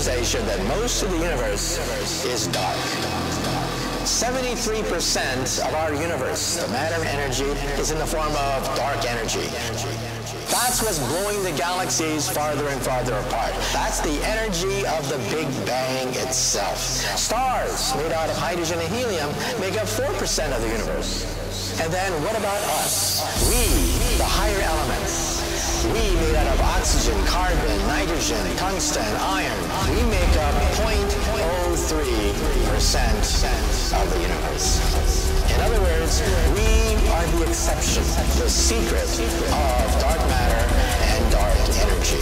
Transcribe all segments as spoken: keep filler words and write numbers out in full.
realization that most of the universe is dark. seventy-three percent of our universe, the matter of energy, is in the form of dark energy. That's what's blowing the galaxies farther and farther apart. That's the energy of the Big Bang itself. Stars made out of hydrogen and helium make up four percent of the universe. And then what about us? We, the higher elements. We made out of oxygen, carbon, nitrogen, tungsten, iron. We make up zero point zero three percent of the universe. In other words, we are the exception, the secret of dark matter and dark energy.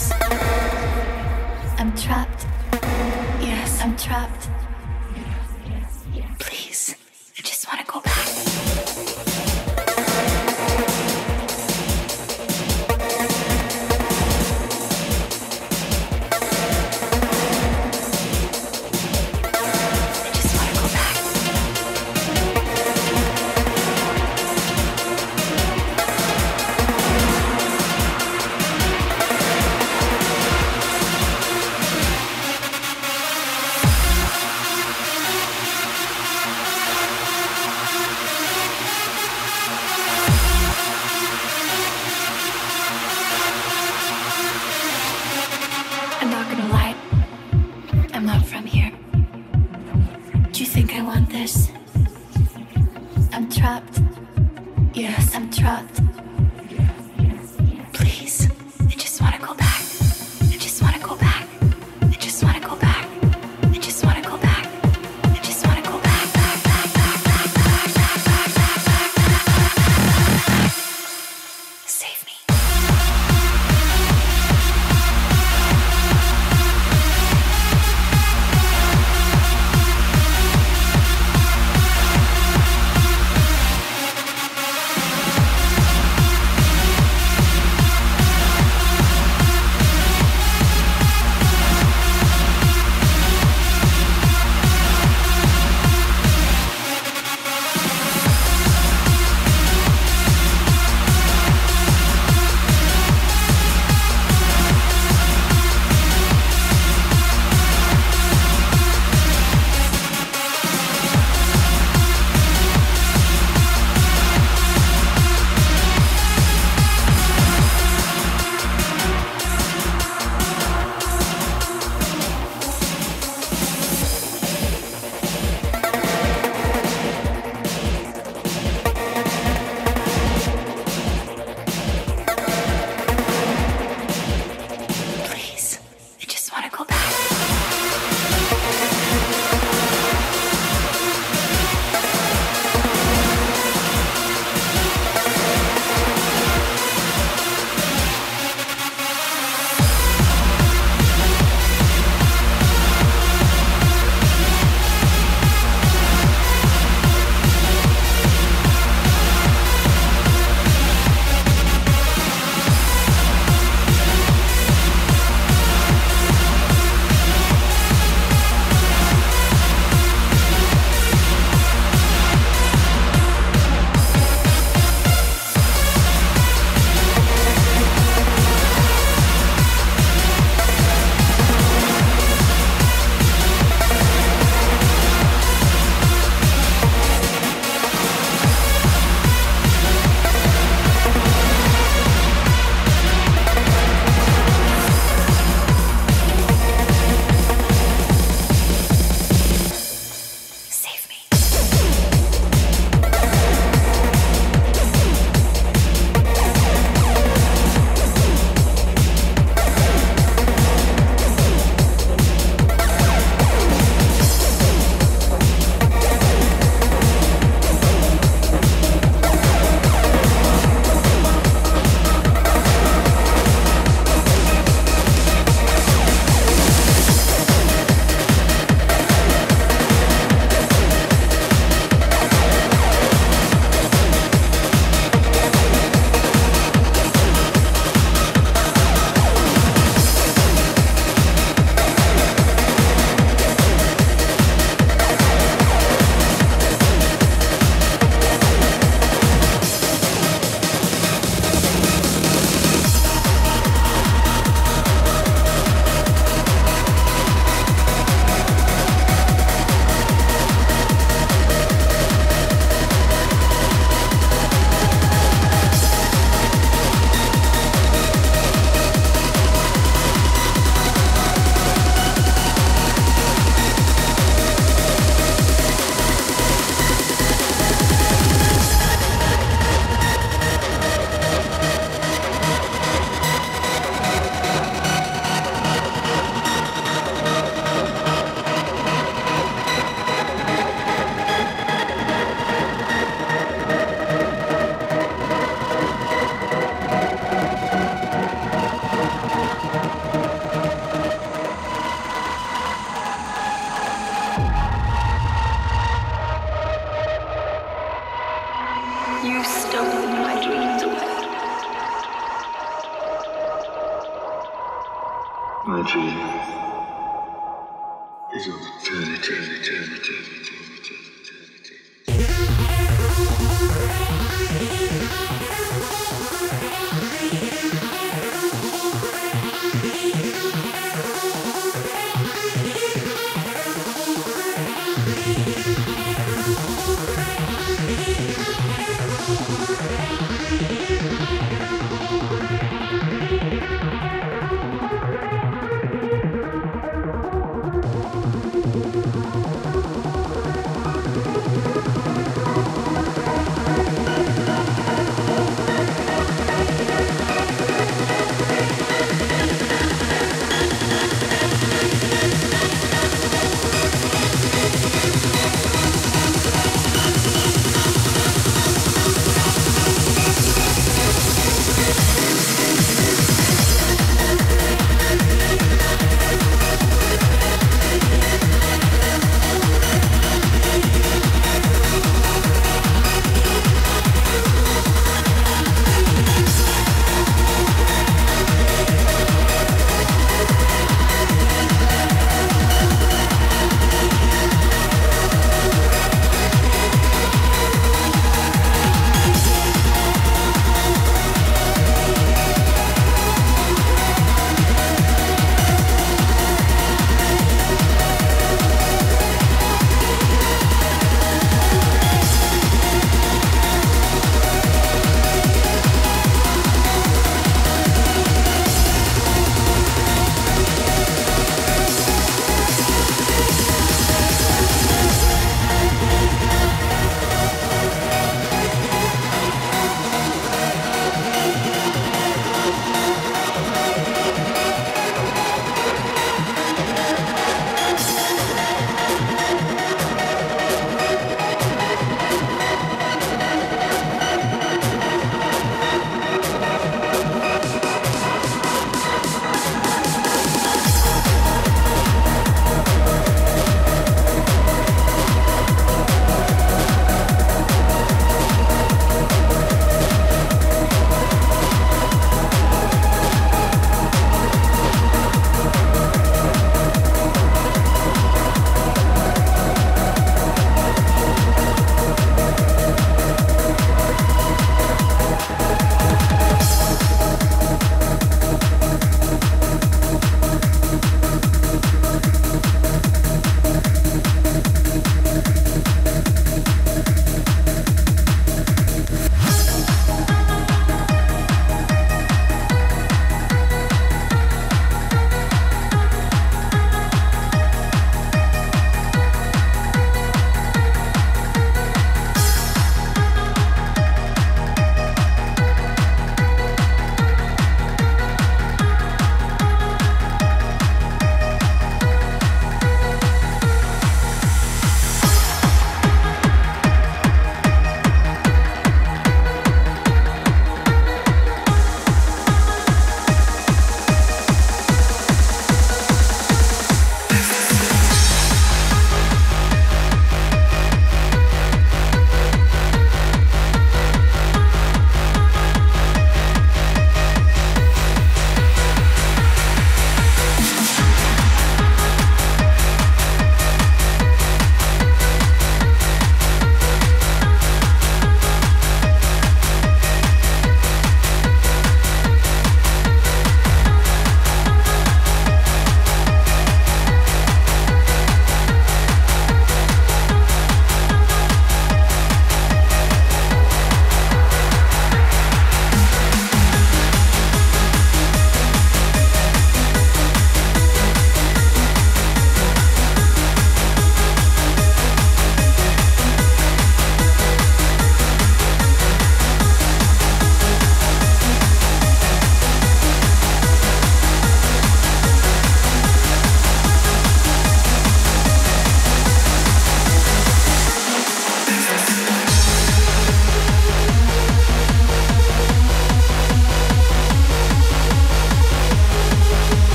Yes. I'm trapped. Yes, I'm trapped. Please, I just want to go back. I'm trapped. Yes, I'm trapped. Please, I just want to go back. I just want to go back. I just want to go back. I just want to go back. I just want to go back, back, back, back, back, back, back, back, back, back, back, back, back. Save me.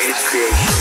greatest creation.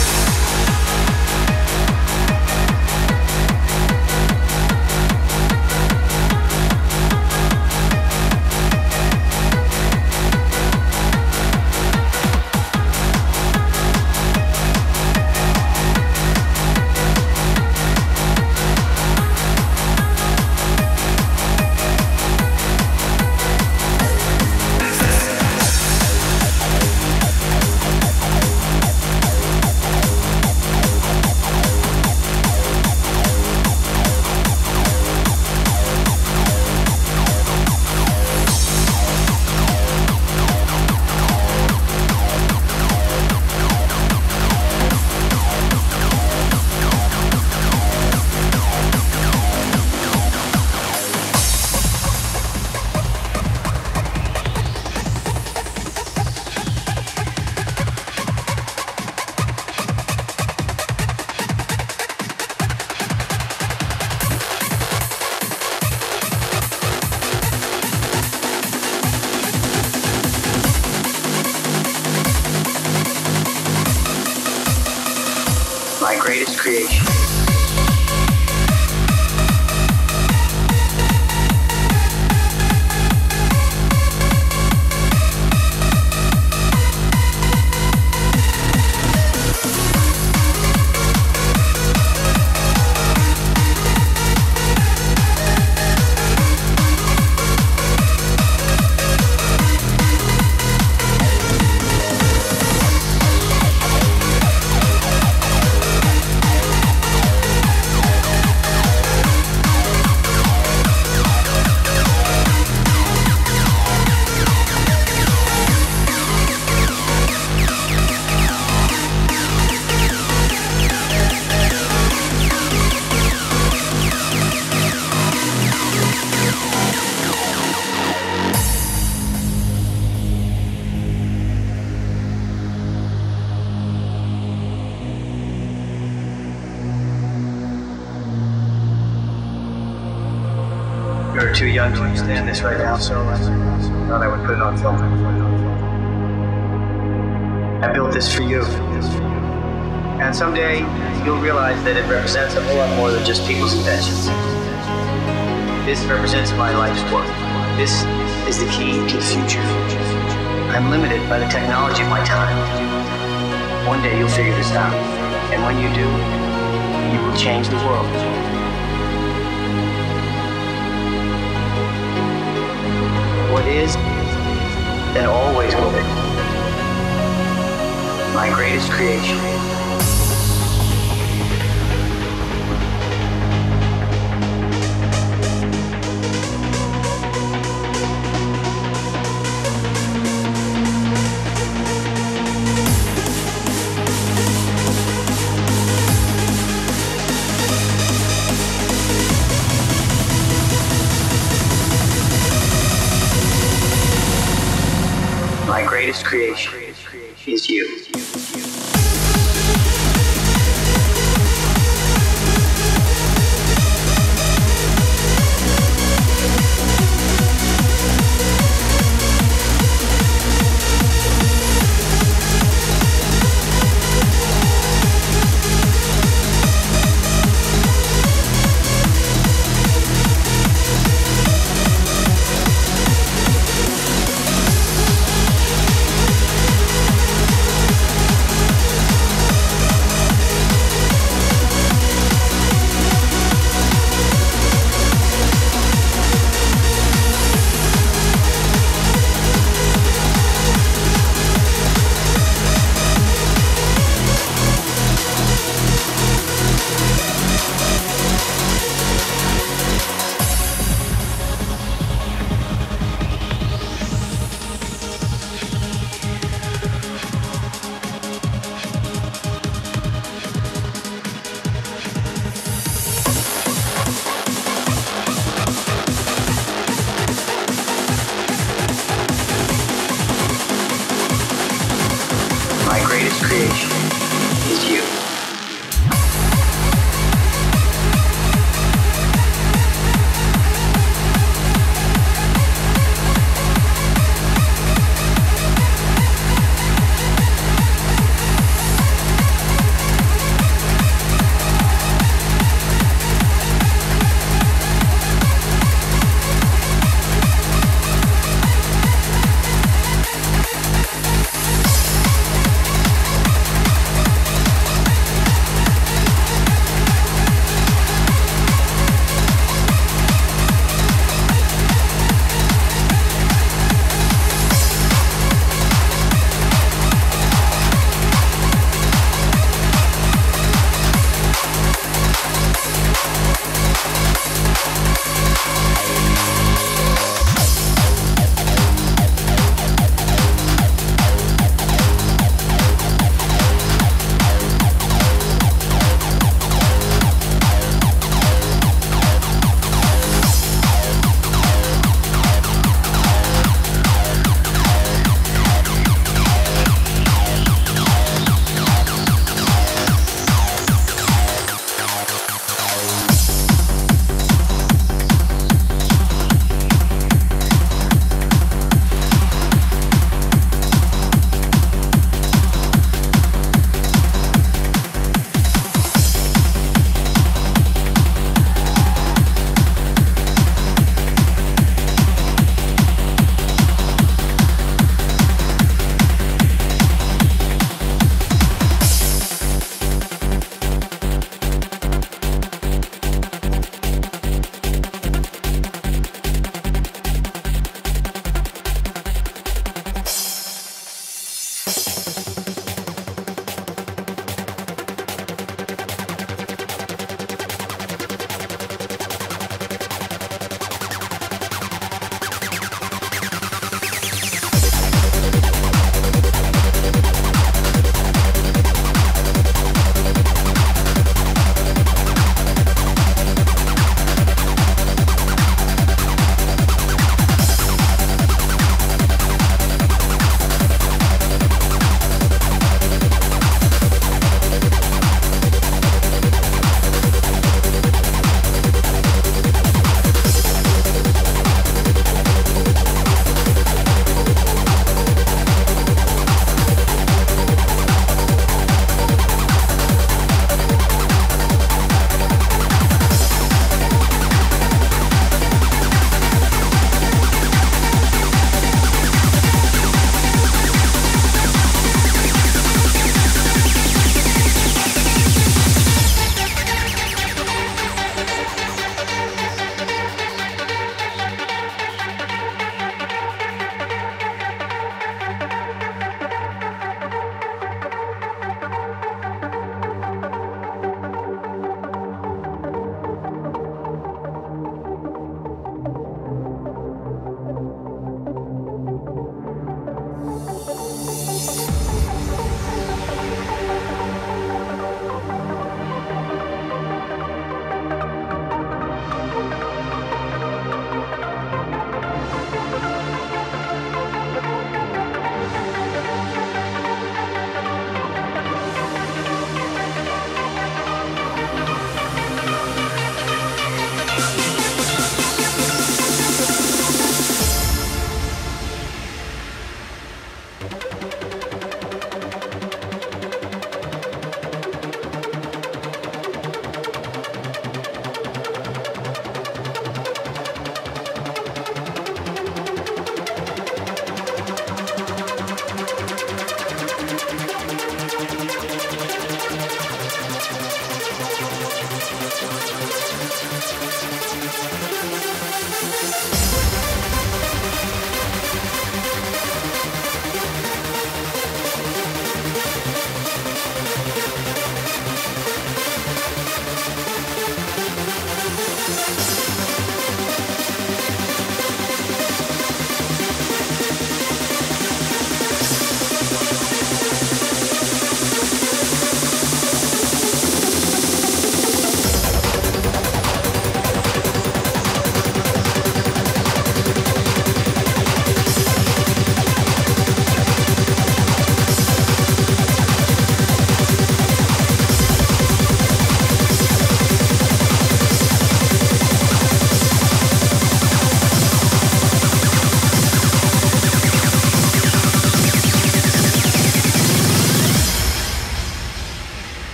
My greatest creation. You're too young to understand this right now, so I thought I would put it on film. I built this for you. And someday, you'll realize that it represents a whole lot more than just people's inventions. This represents my life's work. This is the key to the future. I'm limited by the technology of my time. One day you'll figure this out. And when you do, you will change the world. What is, and always will be, my greatest creation. My greatest creation is you.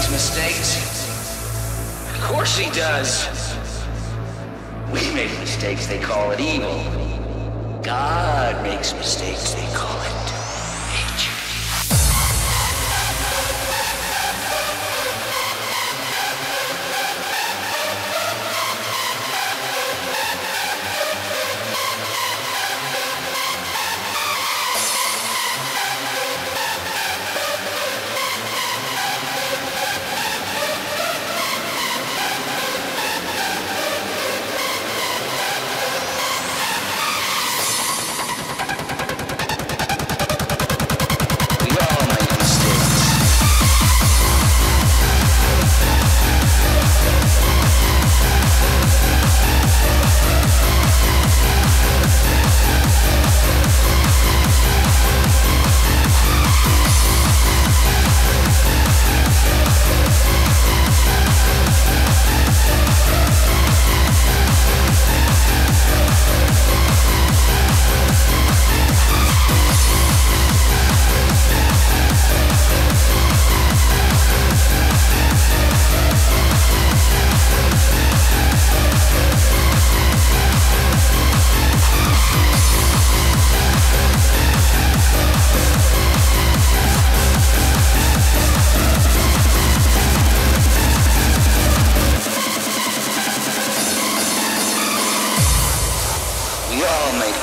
makes mistakes. Of course he does. We make mistakes, they call it evil. God makes mistakes, they call it nature.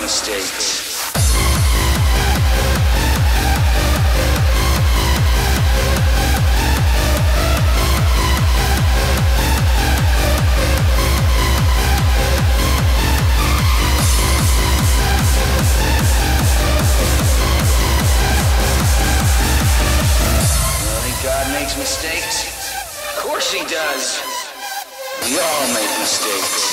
Mistakes. You think God makes mistakes? Of course he does. We all make mistakes.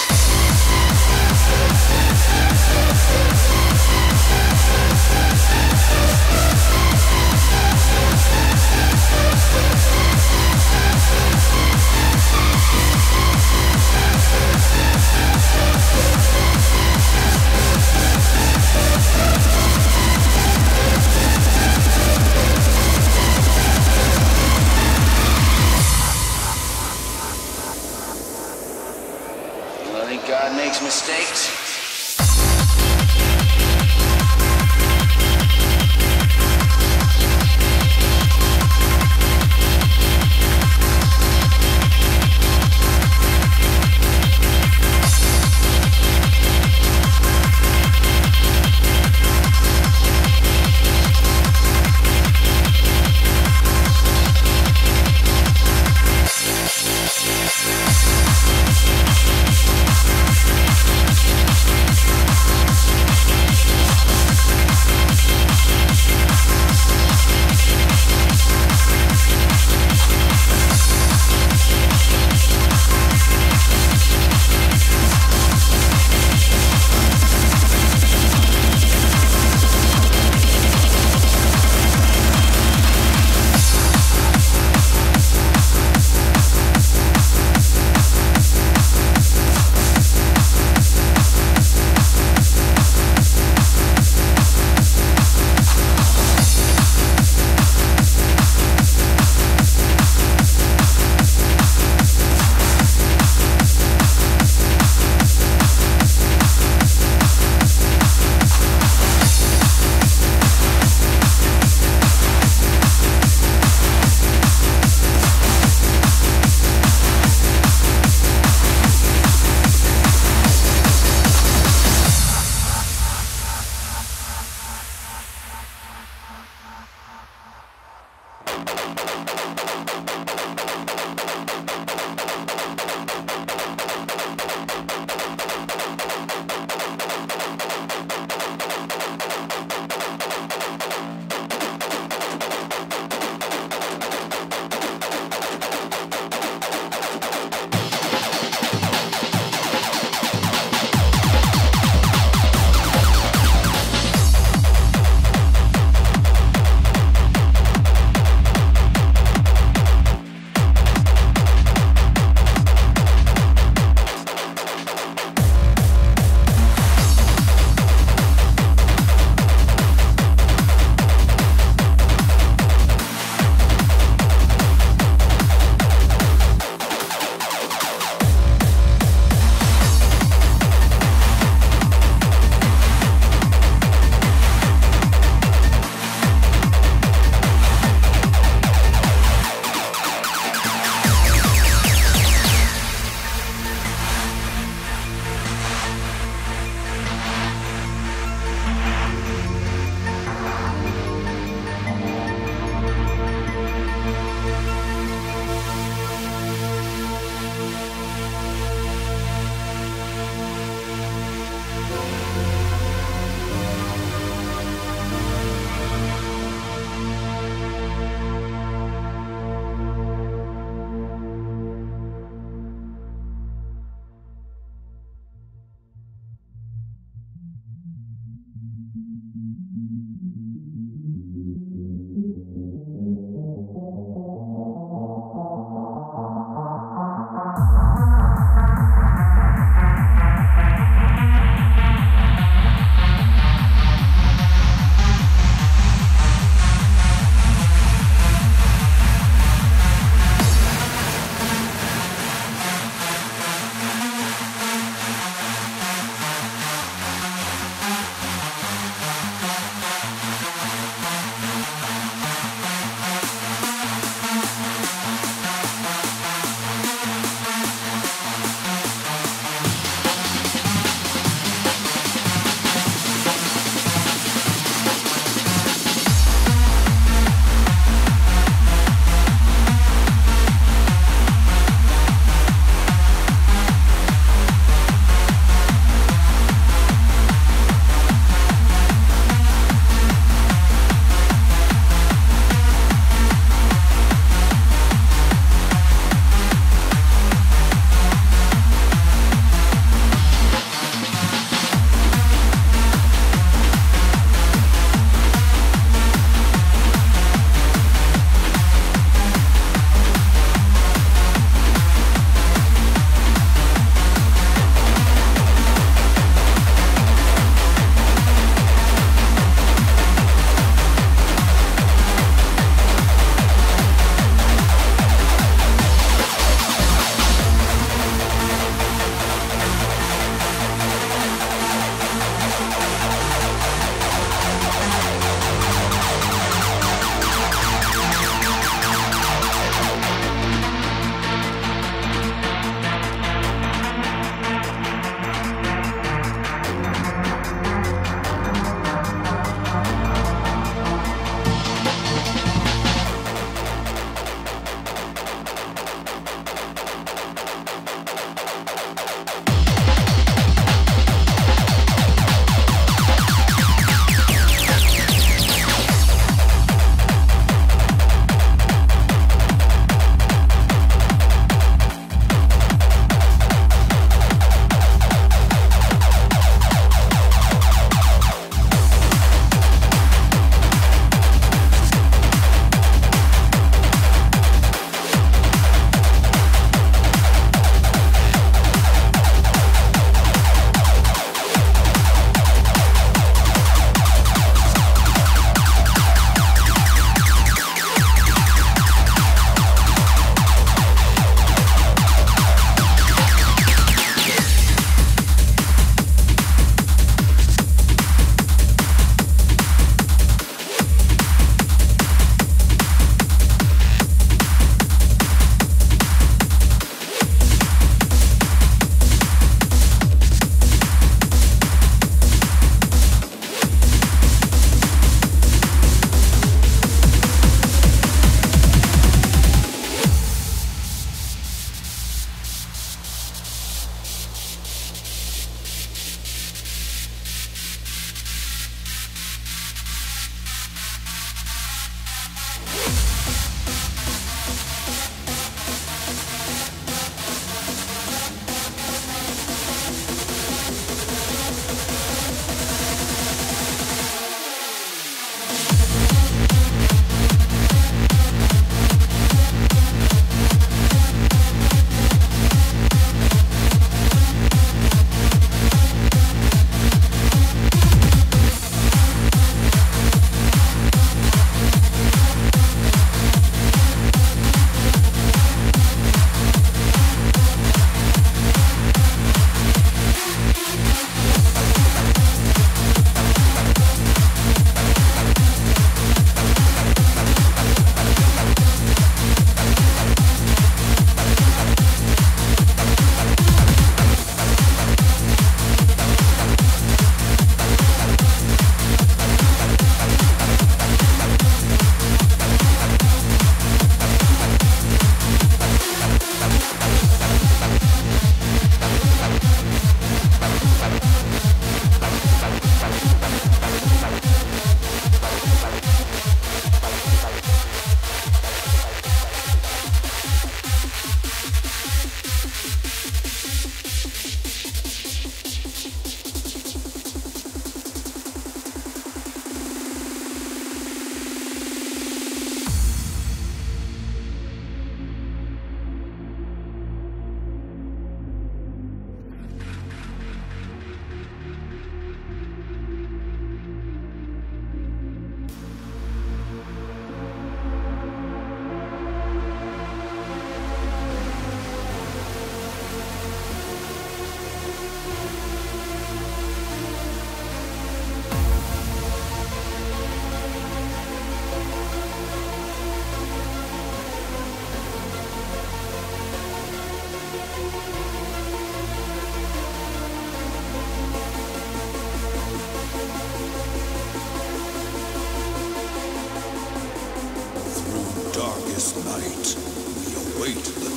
You don't think God makes mistakes? We'll be right back.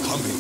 coming.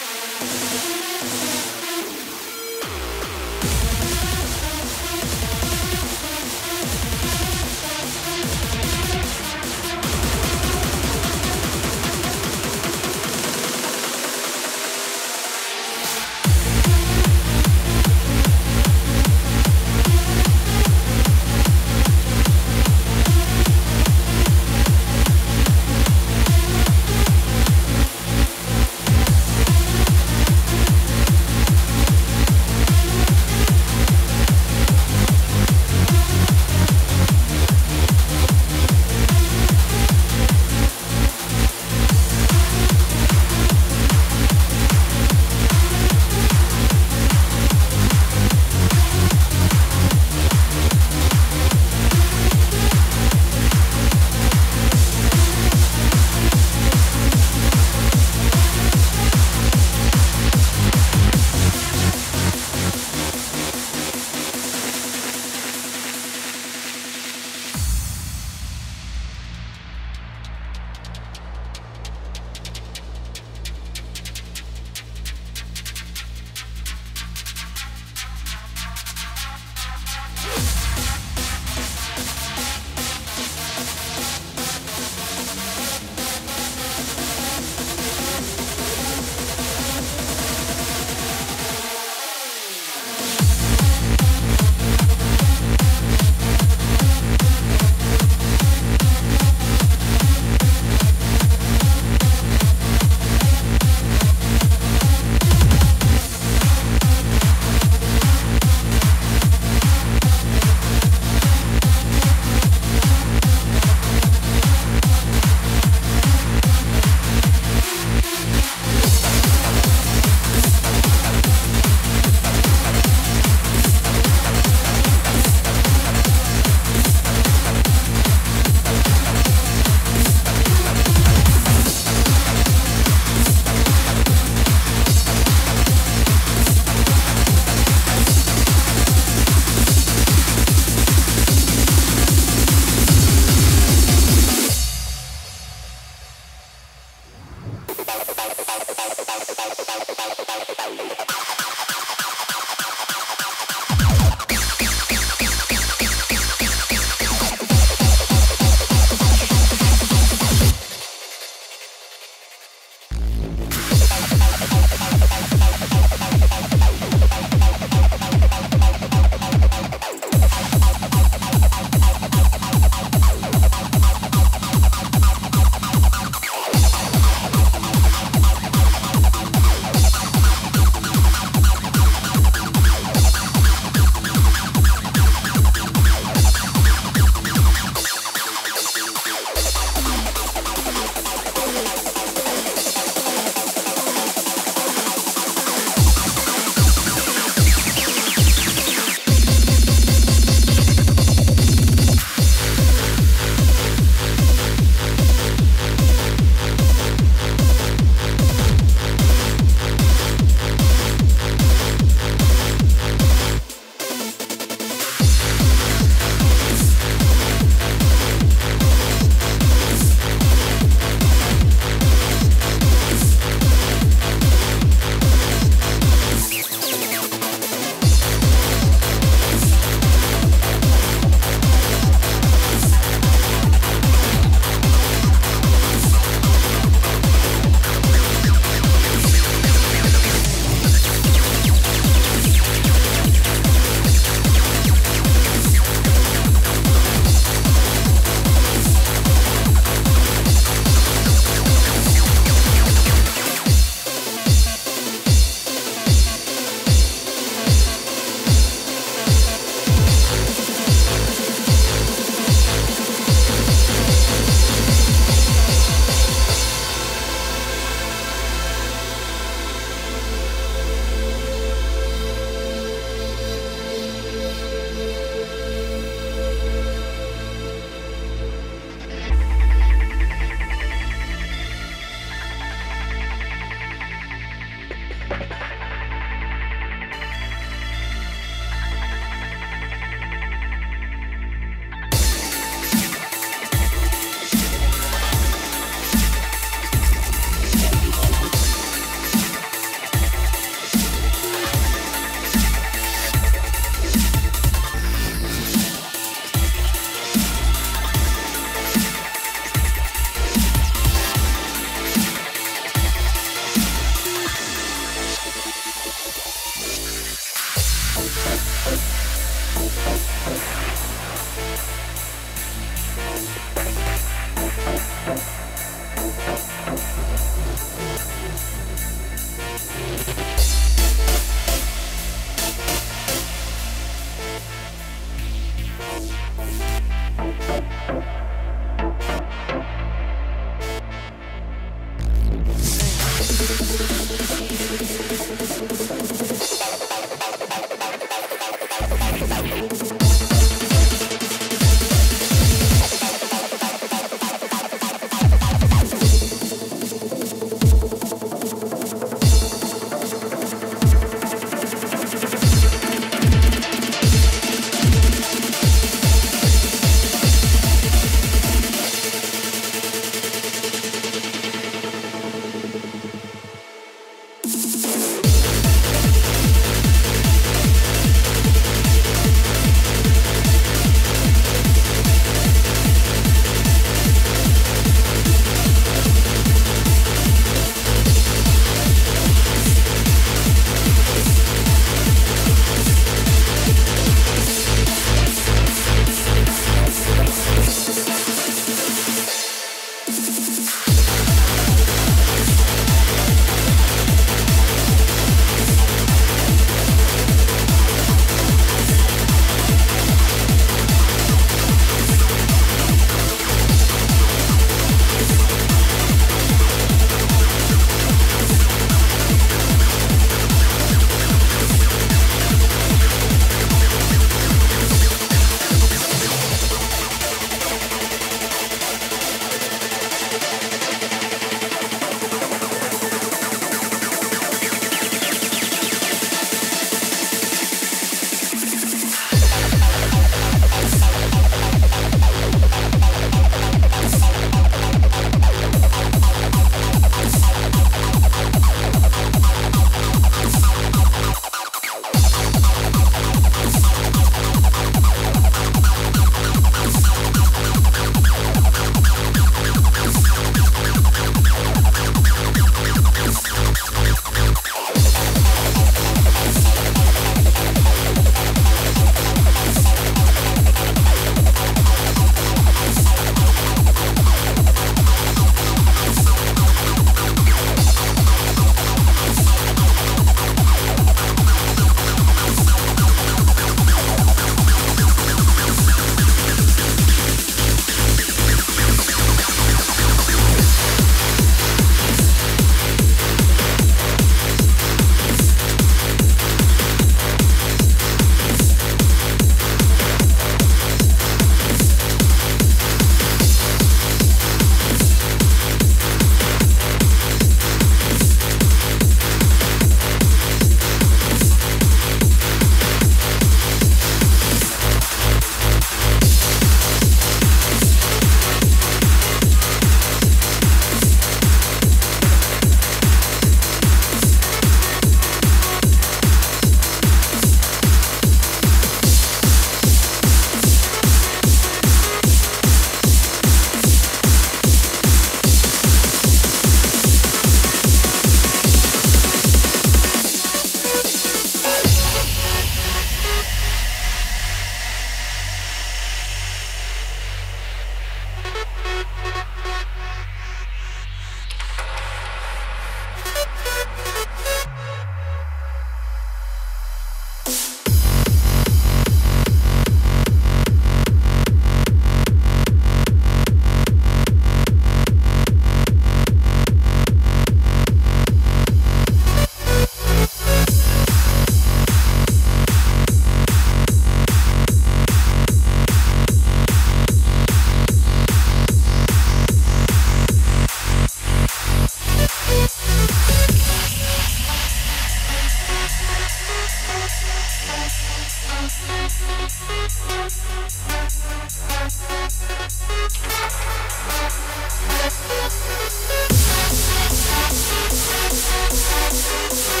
We'll be right back.